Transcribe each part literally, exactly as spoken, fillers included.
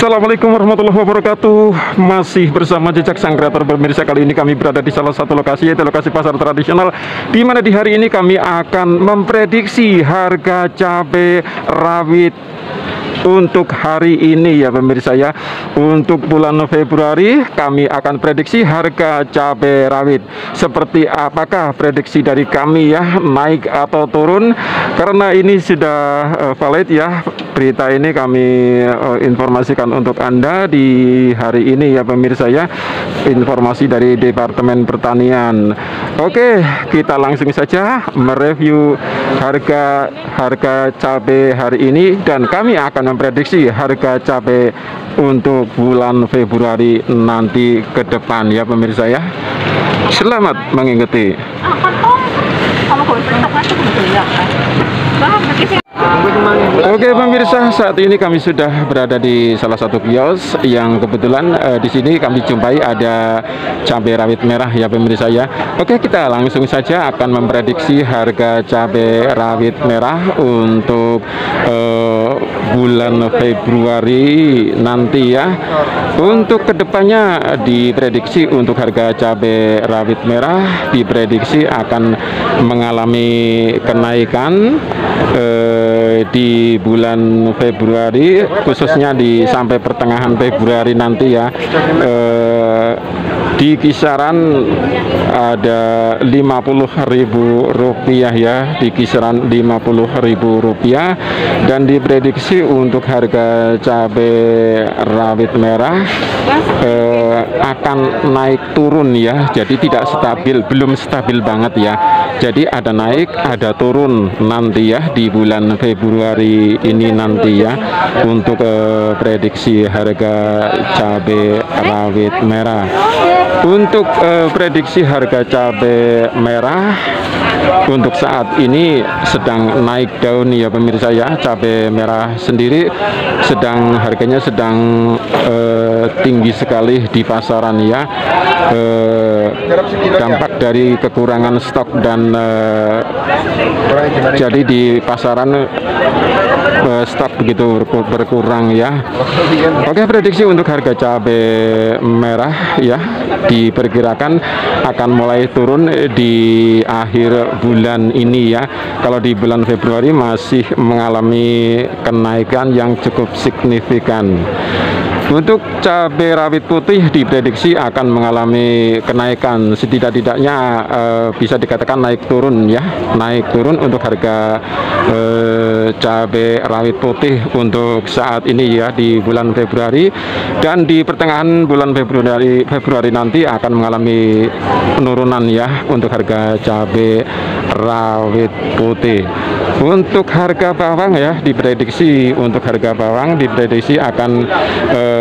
Assalamualaikum warahmatullahi wabarakatuh. Masih bersama Jejak Sang Kreator. Pemirsa, kali ini kami berada di salah satu lokasi, yaitu lokasi pasar tradisional, di mana di hari ini kami akan memprediksi harga cabai rawit untuk hari ini ya pemirsa ya. Untuk bulan Februari kami akan prediksi harga cabai rawit. Seperti apakah prediksi dari kami ya, naik atau turun? Karena ini sudah uh, valid ya, berita ini kami uh, informasikan untuk Anda di hari ini ya pemirsa ya. Informasi dari Departemen Pertanian. Oke, kita langsung saja mereview harga harga cabai hari ini, dan kami akan memprediksi harga cabai untuk bulan Februari nanti ke depan ya pemirsa ya. Selamat mengikuti. Oke pemirsa, saat ini kami sudah berada di salah satu kios yang kebetulan eh, di sini kami jumpai ada cabai rawit merah ya pemirsa ya. Oke, kita langsung saja akan memprediksi harga cabai rawit merah untuk eh, bulan Februari nanti ya. Untuk kedepannya diprediksi untuk harga cabai rawit merah diprediksi akan mengalami kenaikan eh, di bulan Februari, khususnya di sampai pertengahan Februari nanti ya, eh, di kisaran ada lima puluh ribu rupiah ya, di kisaran lima puluh ribu rupiah. Dan diprediksi untuk harga cabai rawit merah eh, akan naik turun ya, jadi tidak stabil, belum stabil banget ya. Jadi ada naik ada turun nanti ya di bulan Februari ini nanti ya, untuk eh, prediksi harga cabai rawit merah. Untuk eh, prediksi harga cabai merah untuk saat ini sedang naik daun ya pemirsa ya. Cabai merah sendiri sedang harganya sedang eh, tinggi sekali di pasaran ya, eh, dampak dari kekurangan stok dan eh, jadi di pasaran eh, stok begitu berkurang ya. Oke, prediksi untuk harga cabai merah ya diperkirakan akan mulai turun di akhir bulan ini ya. Kalau di bulan Februari masih mengalami kenaikan yang cukup signifikan. Untuk cabai rawit putih diprediksi akan mengalami kenaikan, setidak-tidaknya eh, bisa dikatakan naik turun ya, naik turun untuk harga eh, cabai rawit putih untuk saat ini ya di bulan Februari. Dan di pertengahan bulan Februari Februari nanti akan mengalami penurunan ya untuk harga cabai rawit putih. Untuk harga bawang ya diprediksi untuk harga bawang diprediksi akan eh,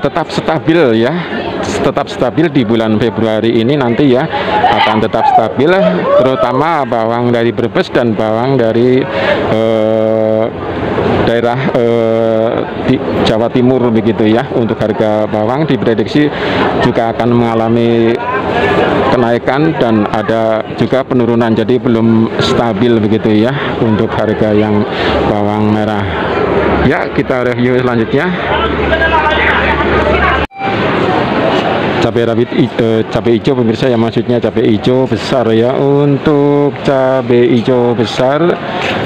tetap stabil ya, tetap stabil di bulan Februari ini nanti ya, akan tetap stabil, terutama bawang dari Brebes dan bawang dari eh, daerah eh, di Jawa Timur begitu ya. Untuk harga bawang diprediksi juga akan mengalami kenaikan dan ada juga penurunan, jadi belum stabil begitu ya untuk harga yang bawang merah ya. Kita review selanjutnya cabai rawit eh, cabai hijau pemirsa ya, maksudnya cabai hijau besar ya. Untuk cabai hijau besar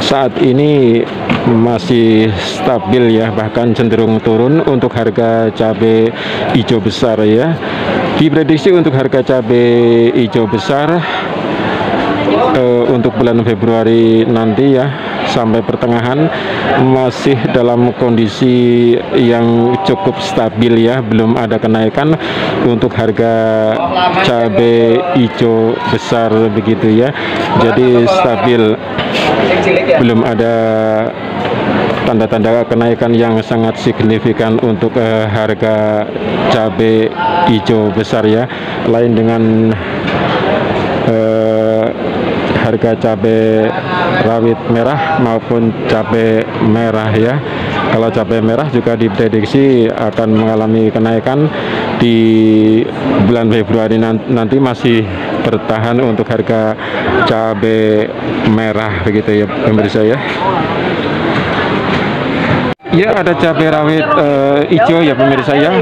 saat ini masih stabil ya, bahkan cenderung turun untuk harga cabai hijau besar ya. Diprediksi untuk harga cabai hijau besar eh, untuk bulan Februari nanti ya sampai pertengahan masih dalam kondisi yang cukup stabil ya, belum ada kenaikan untuk harga cabai hijau besar begitu ya. Jadi stabil, belum ada tanda-tanda kenaikan yang sangat signifikan untuk eh, harga cabai hijau besar ya. Lain dengan eh, harga cabai rawit merah maupun cabai merah ya. Kalau cabai merah juga diprediksi akan mengalami kenaikan di bulan Februari nanti, masih bertahan untuk harga cabai merah begitu ya pemirsa ya. Ya, ada cabai rawit uh, hijau ya pemirsa ya.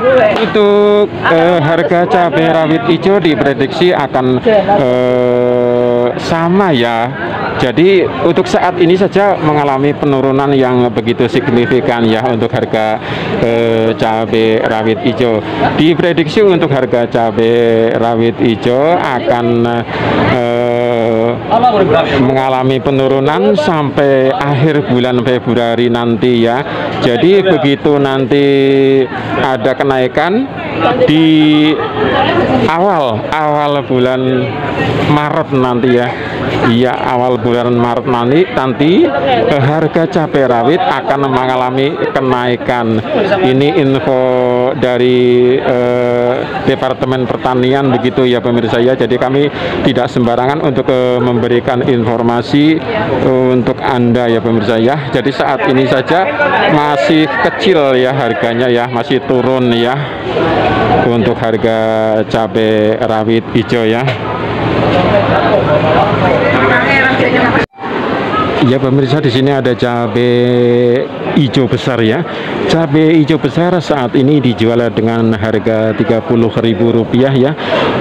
Untuk uh, harga cabai rawit hijau diprediksi akan uh, sama ya. Jadi untuk saat ini saja mengalami penurunan yang begitu signifikan ya untuk harga eh, cabai rawit hijau. Diprediksi untuk harga cabai rawit hijau akan eh, mengalami penurunan sampai akhir bulan Februari nanti ya. Jadi begitu nanti ada kenaikan di awal awal bulan Maret nanti ya. Iya, awal bulan Maret nanti, nanti eh, harga cabai rawit akan mengalami kenaikan. Ini info dari eh, Departemen Pertanian begitu ya pemirsa ya. Jadi kami tidak sembarangan untuk eh, memberikan informasi eh, untuk Anda ya pemirsa ya. Jadi saat ini saja masih kecil ya harganya ya, masih turun ya untuk harga cabai rawit hijau ya. Ya pemirsa, di sini ada cabai hijau besar ya. Cabai hijau besar saat ini dijual dengan harga tiga puluh ribu rupiah ya.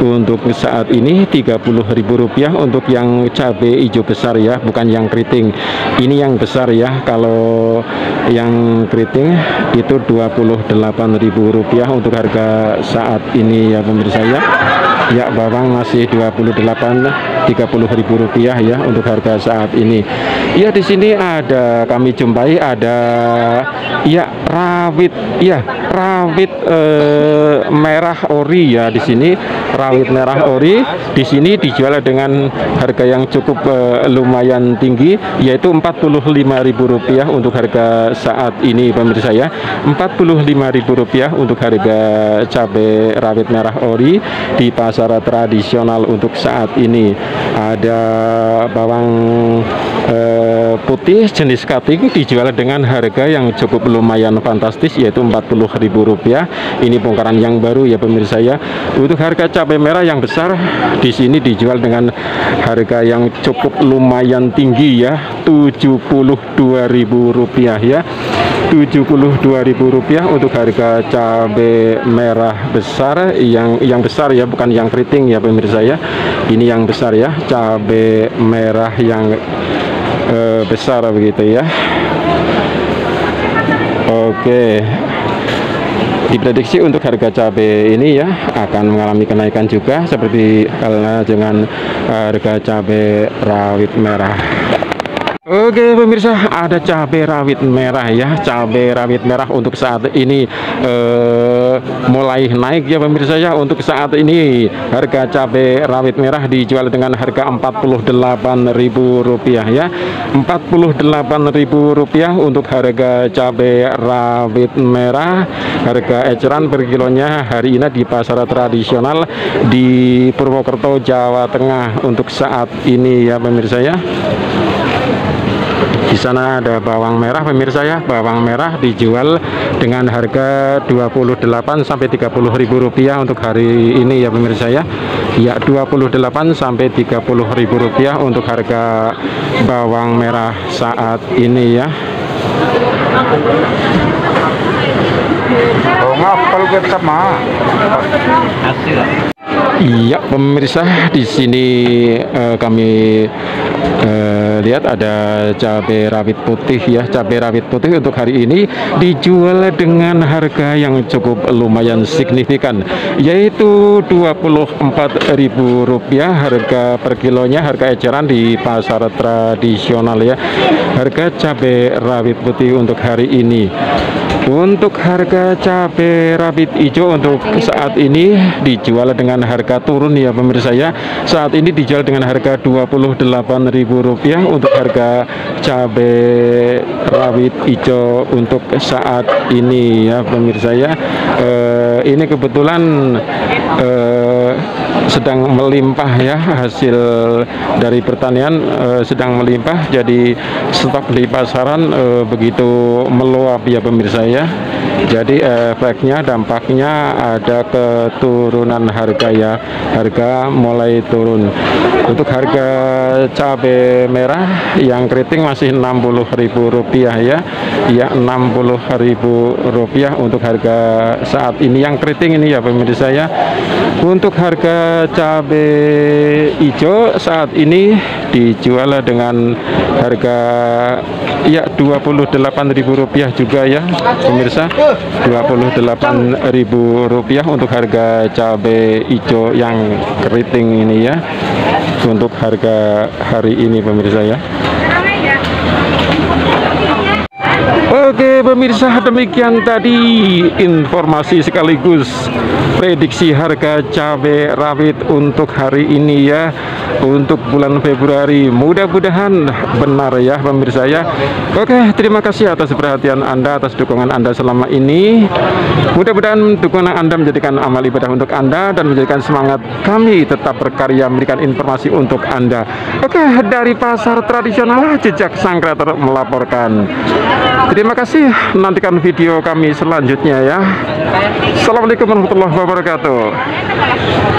Untuk saat ini tiga puluh ribu rupiah untuk yang cabai hijau besar ya, bukan yang keriting. Ini yang besar ya. Kalau yang keriting itu dua puluh delapan ribu rupiah untuk harga saat ini ya pemirsa ya. Ya, bawang masih dua puluh delapan tiga puluh ribu rupiah ya untuk harga saat ini. Ya, di sini ada kami jumpai ada ya rawit ya rawit eh, merah ori ya. Di sini rawit merah ori di sini dijual dengan harga yang cukup eh, lumayan tinggi yaitu empat puluh lima ribu rupiah untuk harga saat ini pemirsa ya. empat puluh lima ribu rupiah untuk harga cabai rawit merah ori di pasar tradisional untuk saat ini. Ada bawang eh, putih jenis cutting dijual dengan harga yang cukup lumayan fantastis yaitu empat puluh ribu rupiah. Ini bongkaran yang baru ya pemirsa ya. Untuk harga cabai merah yang besar di sini dijual dengan harga yang cukup lumayan tinggi ya, tujuh puluh dua ribu rupiah ya. tujuh puluh dua ribu rupiah untuk harga cabai merah besar yang yang besar ya, bukan yang keriting ya pemirsa ya. Ini yang besar ya, cabai merah yang eh, besar begitu ya. Oke. Diprediksi untuk harga cabai ini ya akan mengalami kenaikan juga seperti halnya dengan harga cabai rawit merah. Oke pemirsa, ada cabai rawit merah ya. Cabai rawit merah untuk saat ini eh, mulai naik ya pemirsa ya. Untuk saat ini harga cabai rawit merah dijual dengan harga empat puluh delapan ribu rupiah ya. empat puluh delapan ribu rupiah untuk harga cabai rawit merah. Harga eceran per kilonya hari ini di pasar tradisional di Purwokerto, Jawa Tengah untuk saat ini ya pemirsa ya. Di sana ada bawang merah pemirsa ya. Bawang merah dijual dengan harga dua puluh delapan sampai tiga puluh ribu rupiah untuk hari ini ya pemirsa ya. Ya, dua puluh delapan sampai tiga puluh ribu rupiah untuk harga bawang merah saat ini ya. Iya pemirsa, di sini eh, kami eh, lihat ada cabai rawit putih ya. Cabai rawit putih untuk hari ini dijual dengan harga yang cukup lumayan signifikan yaitu dua puluh empat ribu rupiah harga per kilonya, harga eceran di pasar tradisional ya. Harga cabai rawit putih untuk hari ini. Untuk harga cabai rawit hijau untuk saat ini dijual dengan harga turun ya pemirsa ya. Saat ini dijual dengan harga dua puluh delapan ribu rupiah untuk harga cabai rawit hijau untuk saat ini ya pemirsa ya. Eh, ini kebetulan eh, sedang melimpah ya, hasil dari pertanian eh, sedang melimpah. Jadi stok di pasaran eh, begitu meluap ya pemirsa ya. Jadi efeknya, dampaknya ada keturunan harga ya, harga mulai turun. Untuk harga cabai merah yang keriting masih enam puluh ribu rupiah ya, ya enam puluh ribu rupiah untuk harga saat ini yang keriting ini ya pemirsa ya. Untuk harga cabai hijau saat ini dijual dengan harga ya dua puluh delapan ribu rupiah juga ya pemirsa, dua puluh delapan ribu rupiah untuk harga cabai hijau yang keriting ini ya, untuk harga hari ini pemirsa ya. Oke pemirsa, demikian tadi informasi sekaligus prediksi harga cabai rawit untuk hari ini ya, untuk bulan Februari. Mudah-mudahan benar ya pemirsa ya. Oke, terima kasih atas perhatian Anda, atas dukungan Anda selama ini. Mudah-mudahan dukungan Anda menjadikan amal ibadah untuk Anda dan menjadikan semangat kami tetap berkarya memberikan informasi untuk Anda. Oke, dari pasar tradisional Jejak Sang Kreator melaporkan. Terima kasih, nantikan video kami selanjutnya ya. Assalamualaikum warahmatullahi wabarakatuh.